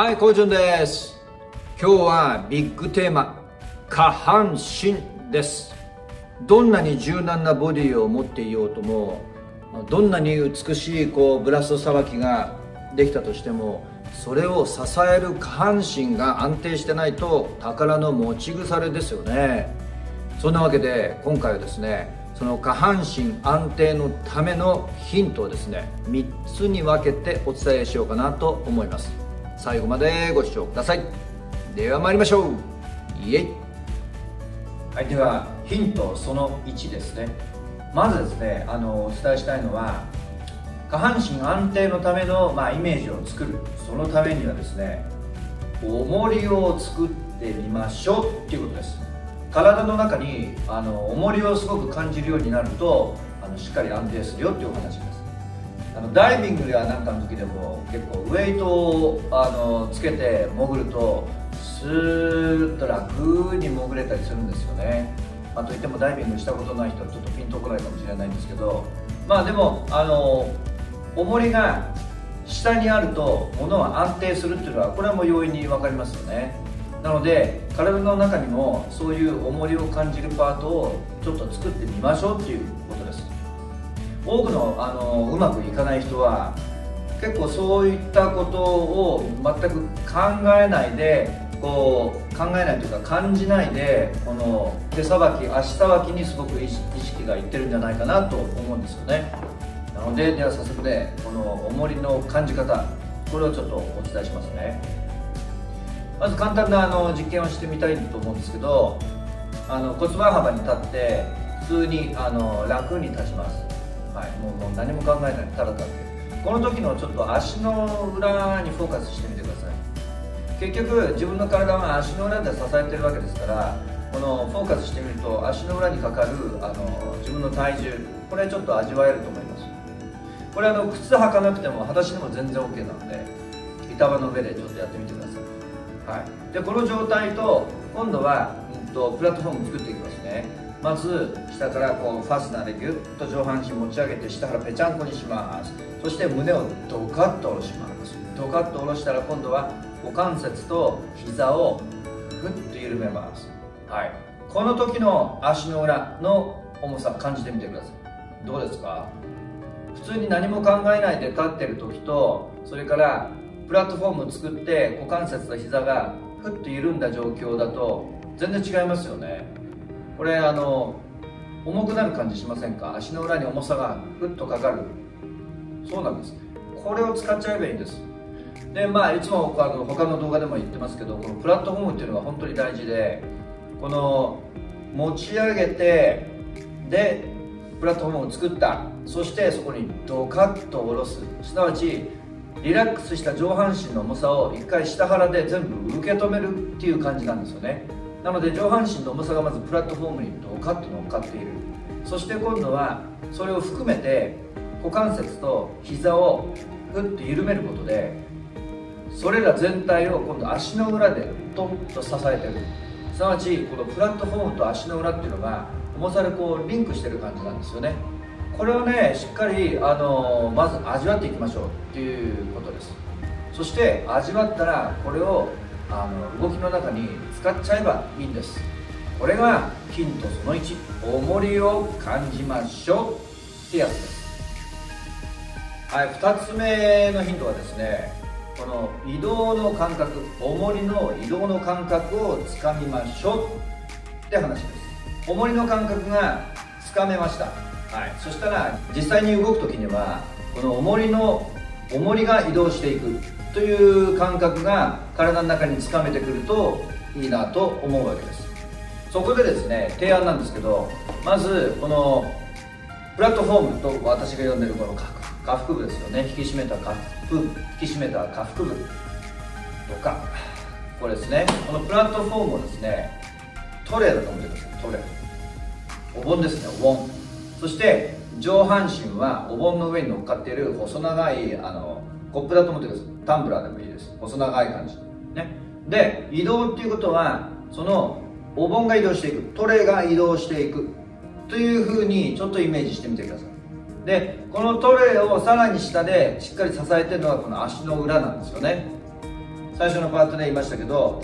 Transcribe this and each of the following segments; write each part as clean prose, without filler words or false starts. はい、こうじゅんです。今日はビッグテーマ、下半身です。どんなに柔軟なボディを持っていようとも、どんなに美しいブラストさばきができたとしても、それを支える下半身が安定してないと宝の持ち腐れですよね。そんなわけで今回はですね、その下半身安定のためのヒントをですね、3つに分けてお伝えしようかなと思います。最後までご視聴ください。では参りましょう。イエイ。はい、ではヒントその1ですね。まずですね、お伝えしたいのは、下半身安定のための、イメージを作る。そのためにはですね、重りを作ってみましょうっていうことです。体の中に重りをすごく感じるようになると、しっかり安定するよっていうお話です。ダイビングやなんかの時でも結構ウェイトをつけて潜ると、スーッと楽に潜れたりするんですよね。といってもダイビングしたことない人はちょっとピンとこないかもしれないんですけど、でも重りが下にあると物は安定するっていうのは、これはもう容易に分かりますよね。なので体の中にもそういう重りを感じるパートをちょっと作ってみましょうっていうことです。多くのうまくいかない人は結構そういったことを全く考えないというか感じないで、この手さばき足さばきにすごく意識がいってるんじゃないかなと思うんですよね。なので、では早速ね、この重りの感じ方、これをちょっとお伝えしますね。まず簡単な実験をしてみたいと思うんですけど、骨盤幅に立って普通に楽に立ちます。はい、もう何も考えないでただ立って、この時のちょっと足の裏にフォーカスしてみてください。結局自分の体は足の裏で支えてるわけですから、このフォーカスしてみると足の裏にかかる自分の体重、これちょっと味わえると思います。これ靴履かなくても裸足でも全然 OK なので、板場の上でちょっとやってみてください。はい、でこの状態と今度は、プラットフォーム作っていきますね。まず下からファスナーでギュッと上半身持ち上げて、下腹ぺちゃんこにします。そして胸をドカッと下ろします。ドカッと下ろしたら今度は股関節と膝をぐっと緩めます。はい、この時の足の裏の重さ感じてみてください。どうですか？普通に何も考えないで立ってる時と、それからプラットフォームを作って股関節と膝がふっと緩んだ状況だと全然違いますよね。これ重くなる感じしませんか？足の裏に重さがふっとかかる。そうなんです。これを使っちゃえばいいんです。でいつも他の動画でも言ってますけど、このプラットフォームっていうのが本当に大事で、この持ち上げて、でプラットフォームを作った、そしてそこにドカッと下ろす、すなわちリラックスした上半身の重さを一回下腹で全部受け止めるっていう感じなんですよね。なので上半身の重さがまずプラットフォームにドカッと乗っかっている。そして今度はそれを含めて股関節と膝をグッと緩めることで、それら全体を今度足の裏でドンと支えてる。すなわちこのプラットフォームと足の裏っていうのが重さでリンクしてる感じなんですよね。これをね、しっかりまず味わっていきましょうっていうことです。そして味わったらこれを動きの中に使っちゃえばいいんです。これがヒントその1、重りを感じましょうってやつです。はい、2つ目のヒントはですね、この移動の感覚、重りの移動の感覚をつかみましょうって話です。重りの感覚がつかめました。はい、そしたら実際に動く時にはこの重りが移動していくという感覚が体の中につかめてくるといいなと思うわけです。そこでですね、提案なんですけど、まずこのプラットフォームと私が呼んでるこの下腹部ですよね。引き締めた下腹部とか、これですね、このプラットフォームをですね、トレーだと思ってください。トレー、お盆ですね、お盆。そして上半身はお盆の上に乗っかっている細長いコップだと思ってください。タンブラーでもいいです。細長い感じね。で移動っていうことは、そのお盆が移動していく、トレーが移動していくというふうにちょっとイメージしてみてください。でこのトレーをさらに下でしっかり支えてるのがこの足の裏なんですよね。最初のパートで言いましたけど、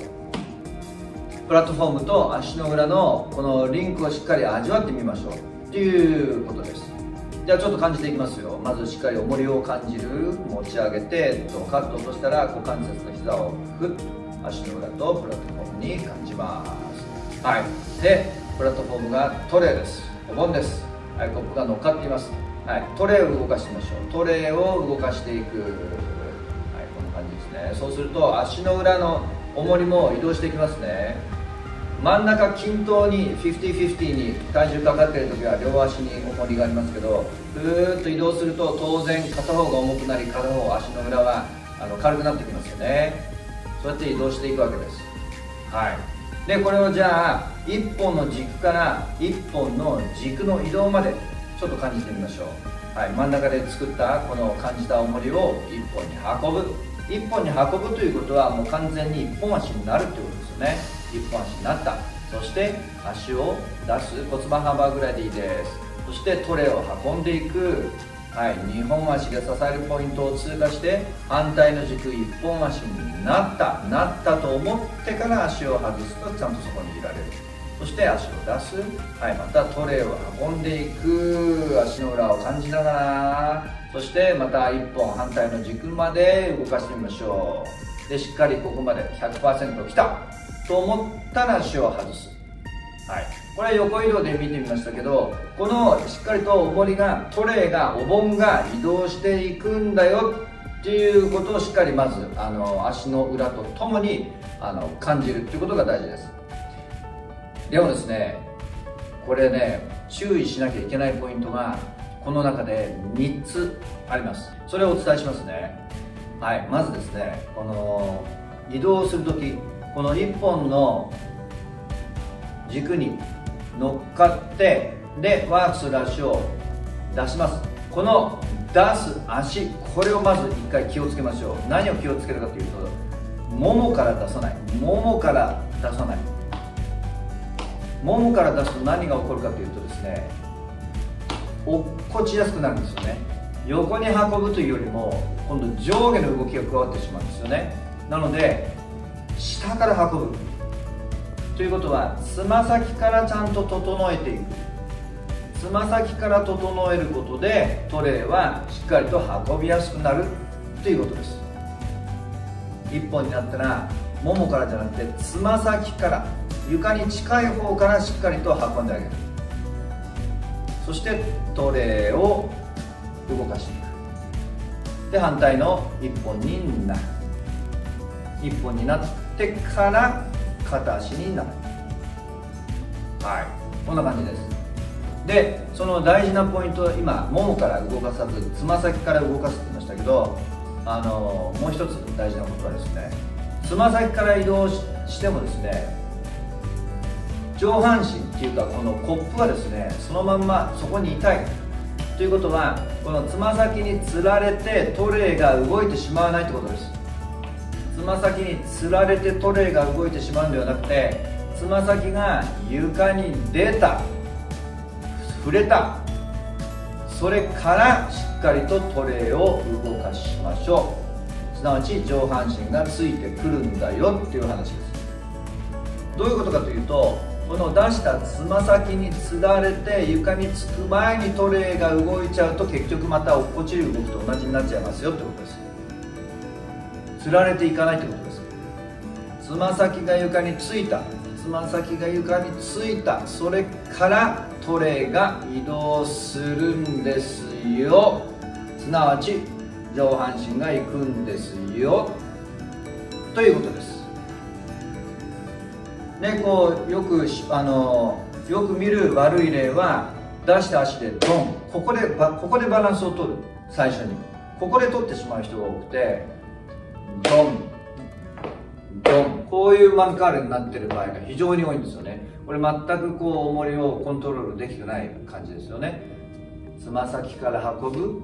プラットフォームと足の裏のこのリンクをしっかり味わってみましょうっていうことです。じゃあちょっと感じていきますよ。まずしっかり重りを感じる、持ち上げてカッと落としたら股関節と膝をグッと足の裏とプラットフォームに感じます。はい、でプラットフォームがトレーです。お盆です。はい、コップが乗っかっています。はい、トレーを動かしてみましょう。トレーを動かしていく。はい、こんな感じですね。そうすると足の裏の重りも移動していきますね。真ん中均等に 50/50 に体重かかっている時は両足に重りがありますけど、ぐーっと移動すると当然片方が重くなり片方足の裏は軽くなってきますよね。そうやって移動していくわけです。はい、でこれをじゃあ1本の軸から1本の軸の移動までちょっと感じてみましょう。はい、真ん中で作ったこの感じた重りを1本に運ぶ。1本に運ぶということはもう完全に1本足になるということですよね。1本足になった。そして足を出す、骨盤幅ぐらいでいいです。そしてトレーを運んでいく。はい、2本足が支えるポイントを通過して反対の軸1本足になった、なったと思ってから足を外すとちゃんとそこにいられる。そして足を出す。はい、またトレーを運んでいく。足の裏を感じながら、そしてまた1本反対の軸まで動かしてみましょう。でしっかりここまで 100% きたと思ったら足を外す。はい、これは横移動で見てみましたけど、このしっかりと重りが、トレーが、お盆が移動していくんだよっていうことをしっかりまず足の裏とともに感じるっていうことが大事です。でもですね、これね、注意しなきゃいけないポイントがこの中で3つあります。それをお伝えしますね。はい、まずですね、この移動するとき、この1本の軸に乗っかって、でワークする足を出します。この出す足、これをまず1回気をつけましょう。何を気をつけるかというと、ももから出さない、ももから出さない。ももから出すと何が起こるかというとですね、落っこちやすくなるんですよね。横に運ぶというよりも今度上下の動きが加わってしまうんですよね。なので下から運ぶということは、つま先からちゃんと整えていく。つま先から整えることでトレーはしっかりと運びやすくなるということです。1本になったらももからじゃなくてつま先から、床に近い方からしっかりと運んであげる。そしてトレーを動かしていく。で反対の1本になる。1本になってから片足になる。はい、こんな感じです。でその大事なポイント、今ももから動かさずつま先から動かすって言いましたけど、もう一つ大事なことはですね、つま先から移動してもですね、上半身っていうかこのコップがですね、そのまんまそこにいたいということは、このつま先につられてトレーが動いてしまわないってことです。つま先につられてトレーが動いてしまうんではなくて、つま先が床に出た、触れた、それからしっかりとトレーを動かしましょう。すなわち上半身がついてくるんだよっていう話です。どういうことかというと、この出したつま先につられて床につく前にトレーが動いちゃうと、結局また落っこちる動きと同じになっちゃいますよってことです。つられていかないってことです。つま先が床についた、つま先が床についた、それからトレーが移動するんですよ。すなわち上半身が行くんですよということです。でこうよく見る悪い例は、出した足でドン、ここでバランスを取る。最初にここで取ってしまう人が多くて、ドンドン、こういうマンカールになっている場合が非常に多いんですよね。これ全くこう重りをコントロールできてない感じですよね。つま先から運ぶ、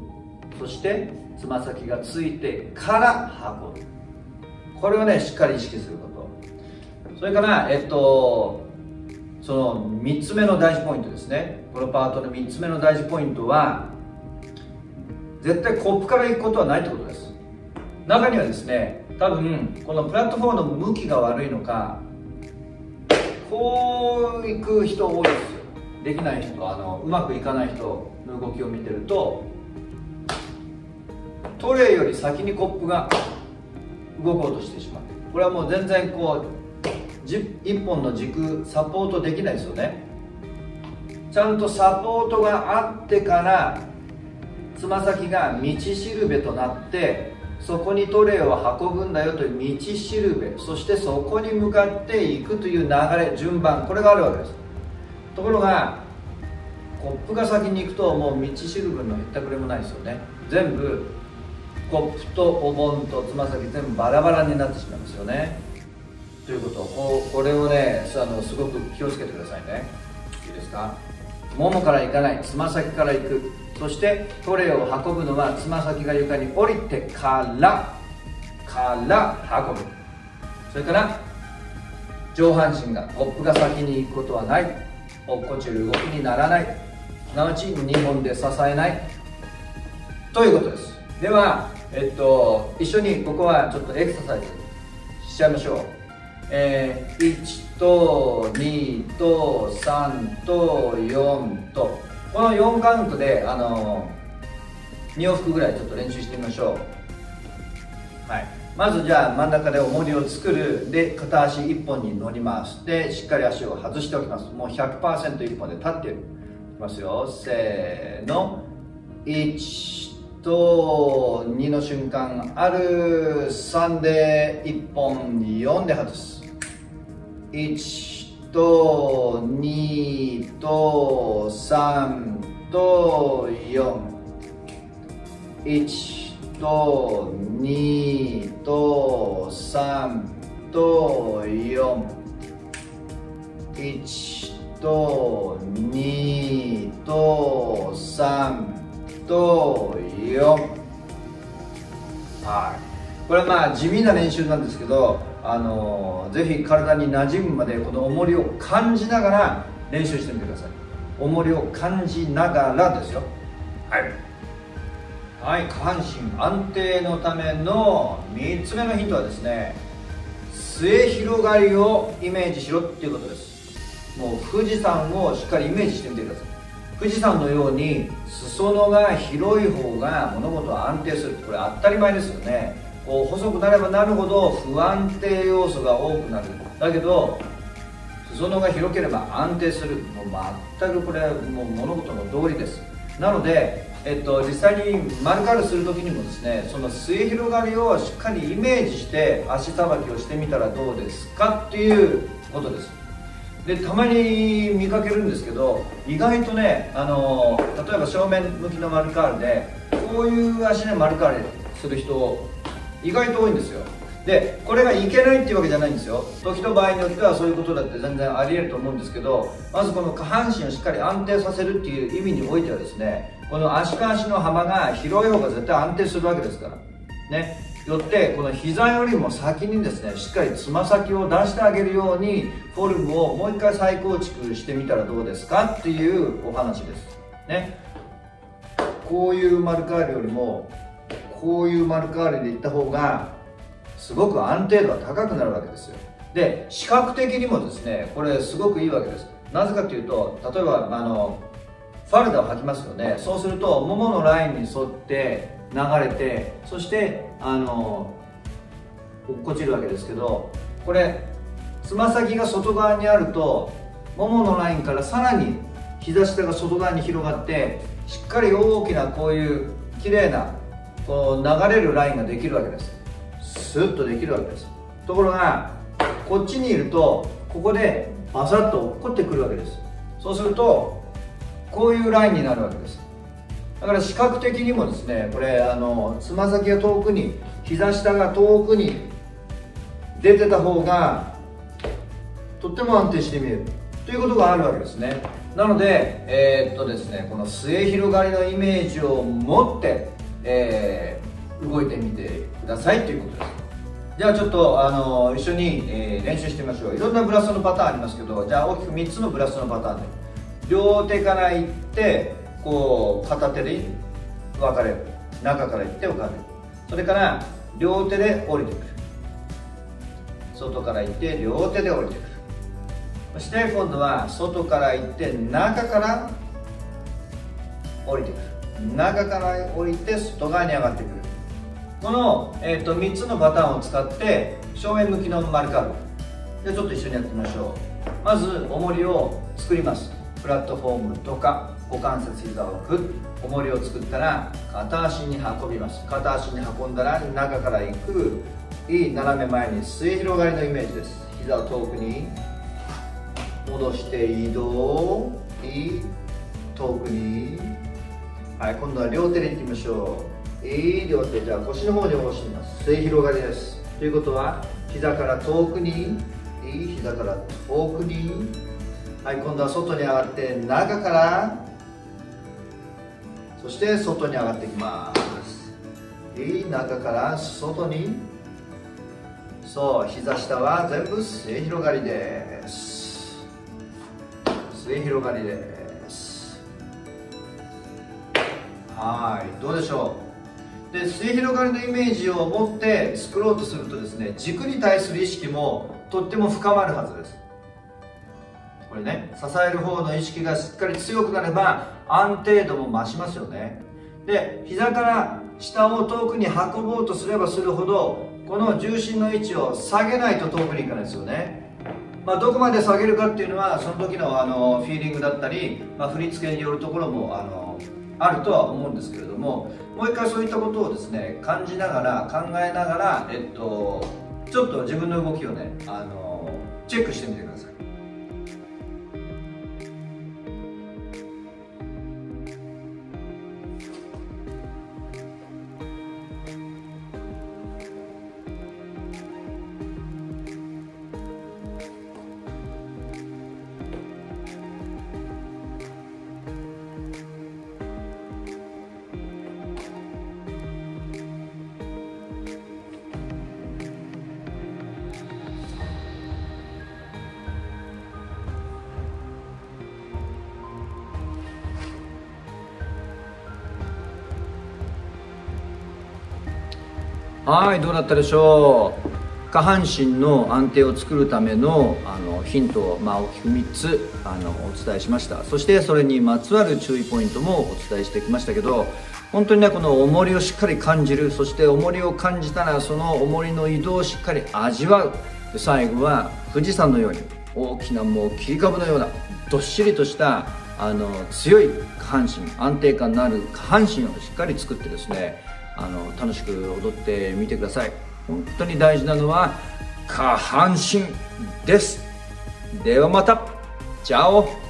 そしてつま先がついてから運ぶ。これをね、しっかり意識すること。それから、その3つ目の大事ポイントですね。このパートの3つ目の大事ポイントは、絶対コップから行くことはないってことです。中にはですね、多分このプラットフォームの向きが悪いのか、こう行く人多いですよ。できない人、うまくいかない人の動きを見てると、トレイより先にコップが動こうとしてしまう。これはもう全然こう1本の軸サポートできないですよね。ちゃんとサポートがあってからつま先が道しるべとなって、そこにトレイを運ぶんだよという道しるべ、そしてそこに向かっていくという流れ、順番、これがあるわけです。ところがコップが先に行くと、もう道しるべのへったくれもないですよね。全部コップとお盆とつま先全部バラバラになってしまいますよね。ということを これをね、すごく気をつけてくださいね。いいですか。ももから行かない、つま先から行く。そしてトレイを運ぶのはつま先が床に降りてから運ぶ。それから上半身が、コップが先に行くことはない、落っこちる動きにならない、すなわち2本で支えないということです。では、一緒にここはちょっとエクササイズしちゃいましょう。1と2と3と4と、この4カウントで2往復ぐらいちょっと練習してみましょう。はい、まずじゃあ真ん中で重りを作る。で、片足1本に乗ります。で、しっかり足を外しておきます。もう 100%1 本で立っている。いきますよ、せーの。1と2の瞬間ある。3で1本、4で外す。1と2と3と41と2と3と41と2と3と4。はい、これはまあ地味な練習なんですけど、ぜひ体に馴染むまでこの重りを感じながら練習してみてください。重りを感じながらですよ。はいはい、下半身安定のための3つ目のヒントはですね、末広がりをイメージしろっていうことです。もう富士山をしっかりイメージしてみてください。富士山のように裾野が広い方が物事は安定する。これ当たり前ですよね。こう細くなればなるほど不安定要素が多くなる。だけど裾野が広ければ安定する。もう全くこれもう物事の通りです。なので実際に丸刈りする時にもですね、その末広がりをしっかりイメージして足さばきをしてみたらどうですかっていうことです。で、たまに見かけるんですけど、意外とね、例えば正面向きの丸カールでこういう足で丸カールする人意外と多いんですよ。で、これがいけないっていうわけじゃないんですよ。時と場合によってはそういうことだって全然ありえると思うんですけど、まずこの下半身をしっかり安定させるっていう意味においてはですね、この足と足の幅が広い方が絶対安定するわけですからね。よってこの膝よりも先にですね、しっかりつま先を出してあげるようにフォルムをもう一回再構築してみたらどうですかっていうお話ですね。こういう丸カールよりもこういう丸カールでいった方がすごく安定度が高くなるわけですよ。で、視覚的にもですね、これすごくいいわけです。なぜかというと、例えばファルダを履きますよね。そうするともものラインに沿って流れて、そして落っこちるわけですけど、これつま先が外側にあるともものラインからさらに膝下が外側に広がって、しっかり大きなこういう綺麗なこう流れるラインができるわけです。スッとできるわけです。ところがこっちにいると、ここでバサッと落っこってくるわけです。そうするとこういうラインになるわけです。だから視覚的にもですね、これつま先が遠くに、膝下が遠くに出てた方がとっても安定して見えるということがあるわけですね。なのでですね、この末広がりのイメージを持って、動いてみてくださいということです。じゃあちょっと一緒に、練習してみましょう。いろんなブラストのパターンありますけど、じゃあ大きく3つのブラストのパターンで、両手からいってこう片手で分かれる、中からいって分かれる、それから両手で降りてくる、外から行って両手で降りてくる。そして今度は外から行って中から降りてくる。中から降りて外側に上がってくる。この、3つのパターンを使って正面向きの丸カーブでちょっと一緒にやってみましょう。まず重りを作ります。プラットフォームとか股関節、膝を置く。重りを作ったら片足に運びます。片足に運んだら中から行く。いい斜め前に末広がりのイメージです。膝を遠くに戻して移動、遠くに、はい、今度は両手でいってみましょう。両手、じゃあ腰の方に戻します。末広がりです。ということは膝から遠くに、膝から遠くに、はい、今度は外に上がって中から、そして外に上がってきます。中から外に。そう、膝下は全部末広がりです。末広がりです。はい、どうでしょう。で、末広がりのイメージを持って作ろうとするとですね、軸に対する意識もとっても深まるはずです。これね、支える方の意識がしっかり強くなれば安定度も増しますよね。で、膝から下を遠くに運ぼうとすればするほど、この重心の位置を下げないと遠くに行かないですよね。まあ、どこまで下げるかっていうのはその時のフィーリングだったり、まあ、振り付けによるところもあるとは思うんですけれども、もう一回そういったことをですね、感じながら考えながら、ちょっと自分の動きをね、チェックしてみてください。はい、どうだったでしょう。下半身の安定を作るためのヒントを、まあ、大きく3つお伝えしました。そしてそれにまつわる注意ポイントもお伝えしてきましたけど、本当にね、この重りをしっかり感じる。そして重りを感じたらその重りの移動をしっかり味わう。で、最後は富士山のように大きな、もう切り株のようなどっしりとした強い下半身、安定感のある下半身をしっかり作ってですね、楽しく踊ってみてください。本当に大事なのは下半身です。ではまた。チャオ。